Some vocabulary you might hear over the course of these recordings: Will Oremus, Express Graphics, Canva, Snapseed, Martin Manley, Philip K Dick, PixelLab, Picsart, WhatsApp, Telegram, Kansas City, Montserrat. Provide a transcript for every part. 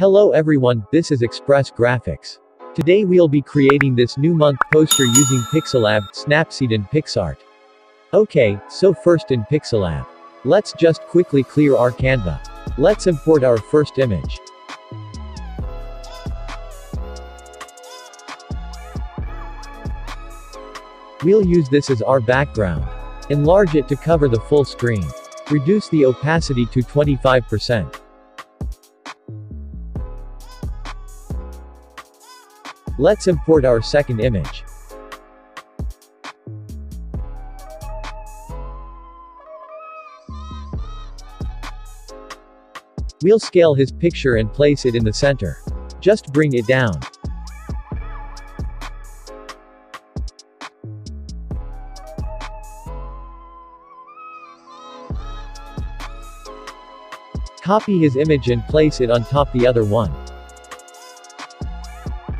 Hello everyone, this is Express Graphics. Today we'll be creating this new month poster using PixelLab, Snapseed and Picsart. Okay, so first in PixelLab. Let's just quickly clear our Canva. Let's import our first image. We'll use this as our background. Enlarge it to cover the full screen. Reduce the opacity to 25%. Let's import our second image. We'll scale his picture and place it in the center. Just bring it down. Copy his image and place it on top the other one.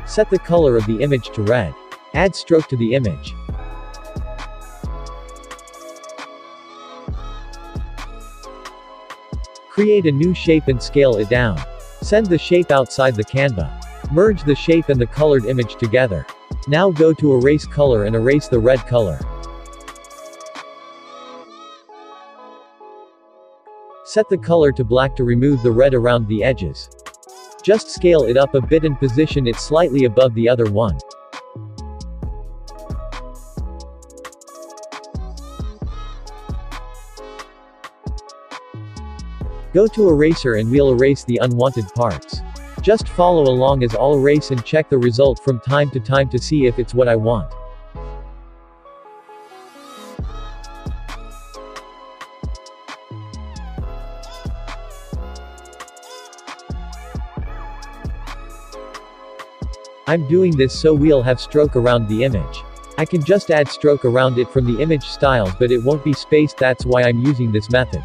Set the color of the image to red. Add stroke to the image. Create a new shape and scale it down. Send the shape outside the Canva. Merge the shape and the colored image together. Now go to erase color and erase the red color. Set the color to black to remove the red around the edges. Just scale it up a bit and position it slightly above the other one. Go to eraser and we'll erase the unwanted parts. Just follow along as I'll erase and check the result from time to time to see if it's what I want. I'm doing this so we'll have stroke around the image. I can just add stroke around it from the image styles but it won't be spaced, that's why I'm using this method.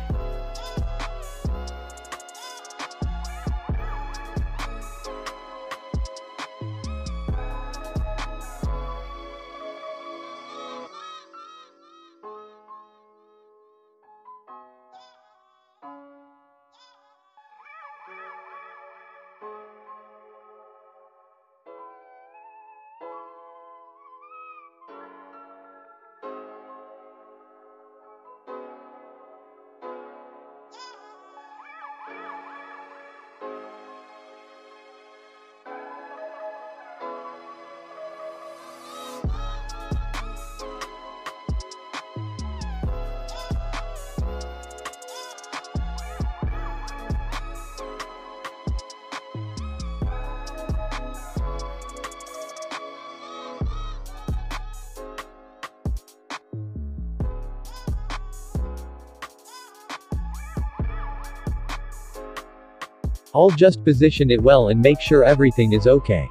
I'll just position it well and make sure everything is okay.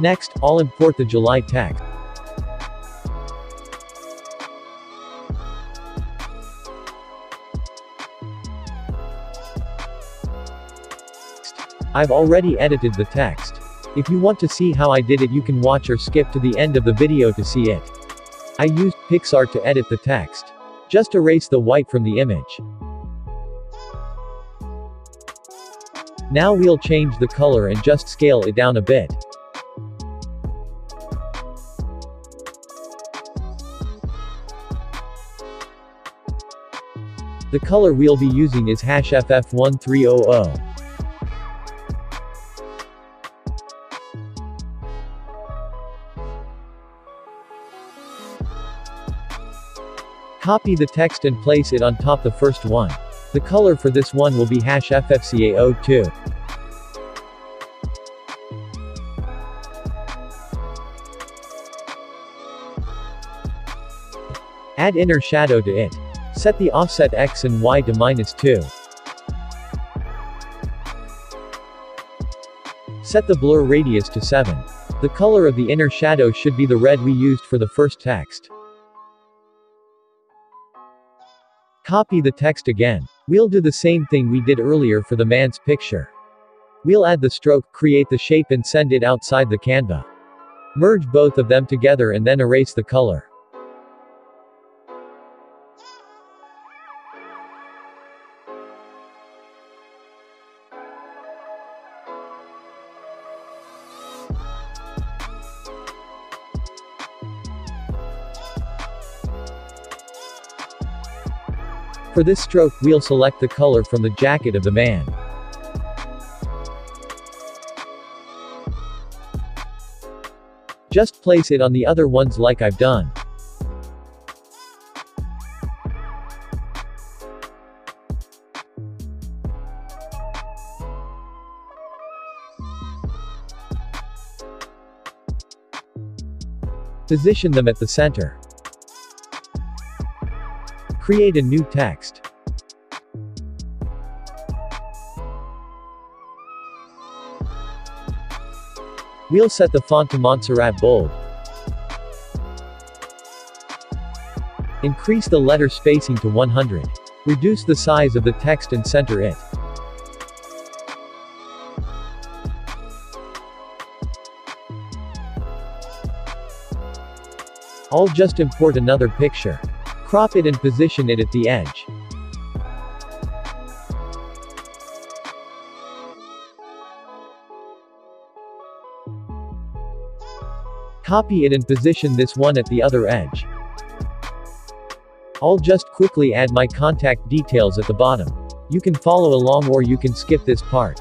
Next, I'll import the July text. I've already edited the text. If you want to see how I did it, you can watch or skip to the end of the video to see it. I used Picsart to edit the text. Just erase the white from the image. Now we'll change the color and just scale it down a bit. The color we'll be using is #FF1300. Copy the text and place it on top the first one. The color for this one will be #FFCA02. Add inner shadow to it. Set the offset X and Y to -2. Set the blur radius to 7. The color of the inner shadow should be the red we used for the first text. Copy the text again. We'll do the same thing we did earlier for the man's picture. We'll add the stroke, create the shape and send it outside the Canva. Merge both of them together and then erase the color. For this stroke, we'll select the color from the jacket of the man. Just place it on the other ones like I've done. Position them at the center. Create a new text. We'll set the font to Montserrat bold. Increase the letter spacing to 100. Reduce the size of the text and center it. I'll just import another picture. Crop it and position it at the edge. Copy it and position this one at the other edge. I'll just quickly add my contact details at the bottom. You can follow along or you can skip this part.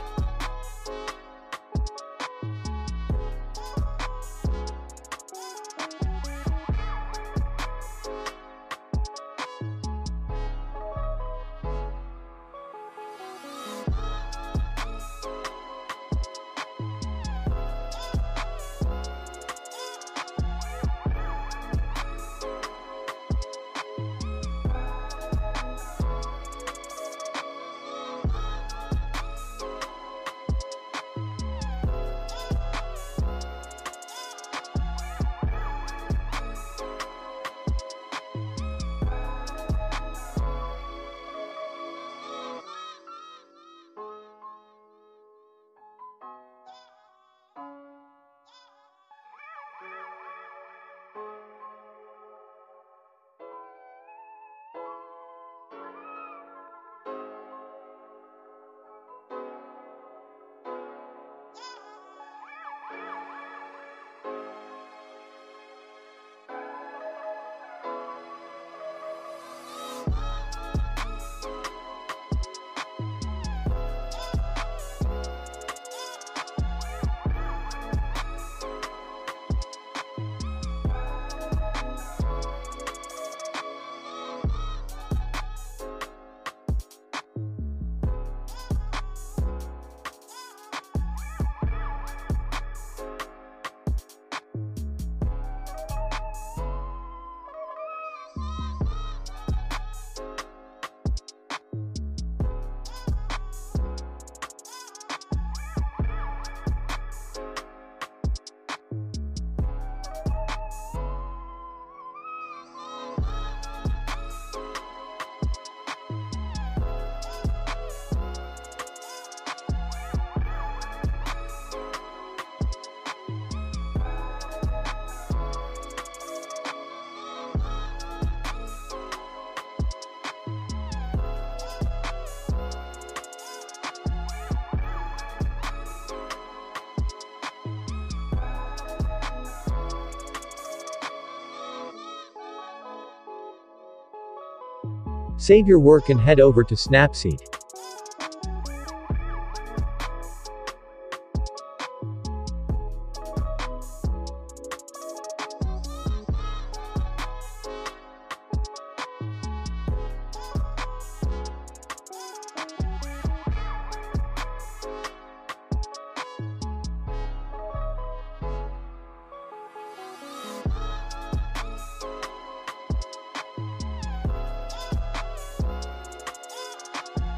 Save your work and head over to Snapseed.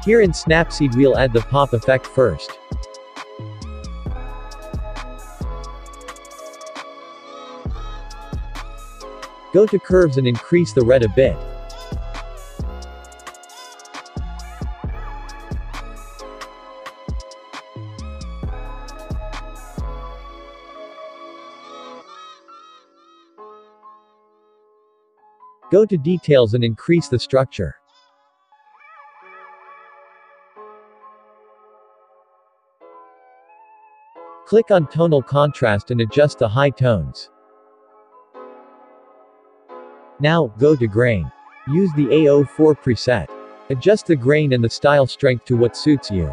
Here in Snapseed we'll add the pop effect first. Go to curves and increase the red a bit. Go to details and increase the structure. Click on tonal contrast and adjust the high tones. Now, go to grain. Use the A04 preset. Adjust the grain and the style strength to what suits you.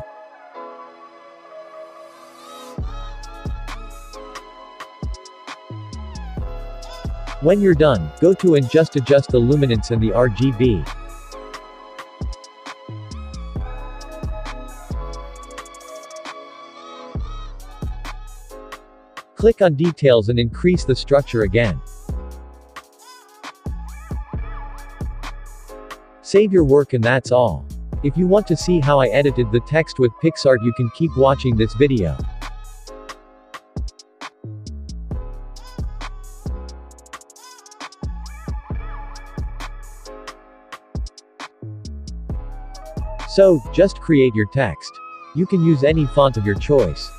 When you're done, go to and just adjust the luminance and the RGB. Click on details and increase the structure again. Save your work and that's all. If you want to see how I edited the text with Picsart, you can keep watching this video. So, just create your text. You can use any font of your choice.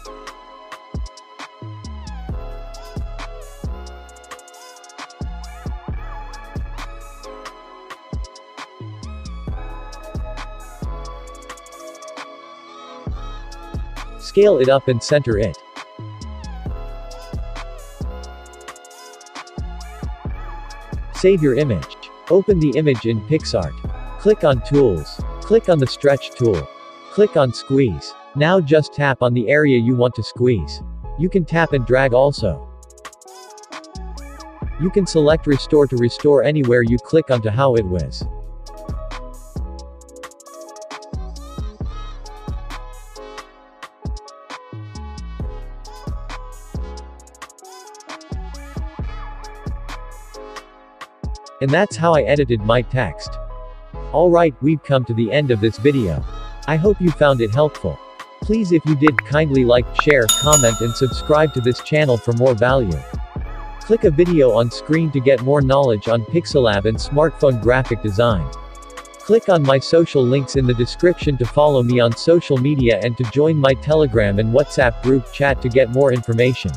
Scale it up and center it. Save your image. Open the image in Picsart. Click on Tools. Click on the Stretch tool. Click on Squeeze. Now just tap on the area you want to squeeze. You can tap and drag also. You can select Restore to restore anywhere you click onto how it was. And that's how I edited my text. Alright, we've come to the end of this video. I hope you found it helpful. Please, if you did, kindly like, share, comment and subscribe to this channel for more value. Click a video on screen to get more knowledge on PixelLab and smartphone graphic design. Click on my social links in the description to follow me on social media and to join my Telegram and WhatsApp group chat to get more information.